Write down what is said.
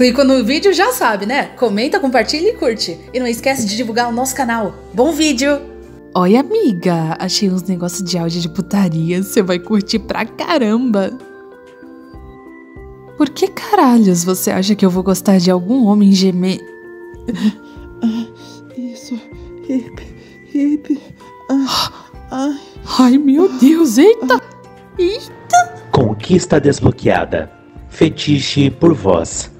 Clicou no vídeo, já sabe, né? Comenta, compartilha e curte. E não esquece de divulgar o nosso canal. Bom vídeo! Olha, amiga, achei uns negócios de áudio de putaria. Você vai curtir pra caramba. Por que caralhos você acha que eu vou gostar de algum homem gemer? Isso. Hip, hip. Ai, meu Deus, eita. Eita. Conquista desbloqueada. Fetiche por voz.